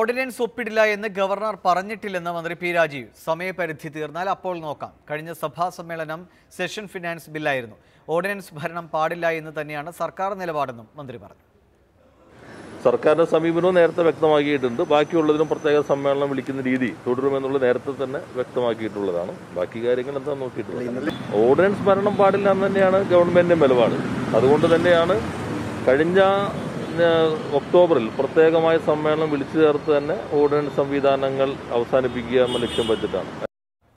Ordinance ഒപ്പിടില്ല എന്ന് governor പറഞ്ഞിട്ടില്ലെന്ന് മന്ത്രി P Rajeev സമയപരിധി തീർന്നാൽ അപ്പോൾ നോക്കാം കഴിഞ്ഞ സഭാ സമ്മേളനം സെഷൻ ഫിനാൻസ് ബില്ലായിരുന്നു ഓർഡിനൻസ് ഭരണം പാടില്ല എന്ന് തന്നെയാണ് സർക്കാർ നിലപാടെന്നും മന്ത്രി പറഞ്ഞു സർക്കാരിന്റെ സമീപനവും നേരത്തെ വ്യക്തമാക്കിയിട്ടുണ്ട് ബാക്കിയുള്ളതിനും പ്രത്യേക സമ്മേളനം വിളിക്കുന്ന രീതി തുടരുമെന്നുള്ള നേരത്തെ തന്നെ വ്യക്തമാക്കിയിട്ടുള്ളതാണ് ബാക്കി കാര്യങ്ങൾ എന്താ നോക്കിയിട്ടില്ല ഓർഡിനൻസ് ഭരണം പാടില്ല എന്ന് തന്നെയാണ് ഗവൺമെന്റിന്റെ നിലപാട് അതുകൊണ്ട് തന്നെയാണ് കഴിഞ്ഞ ഒക്ടോബറിൽ പ്രത്യേകമായ സമ്മേളനം വിളിച്ചു ചേർത്ത് തന്നെ ഓർഡിനൻസ് സംവിധാനങ്ങൾ അവസാനിപ്പിക്കുക എന്ന ലക്ഷ്യം വെച്ചിട്ടാണ്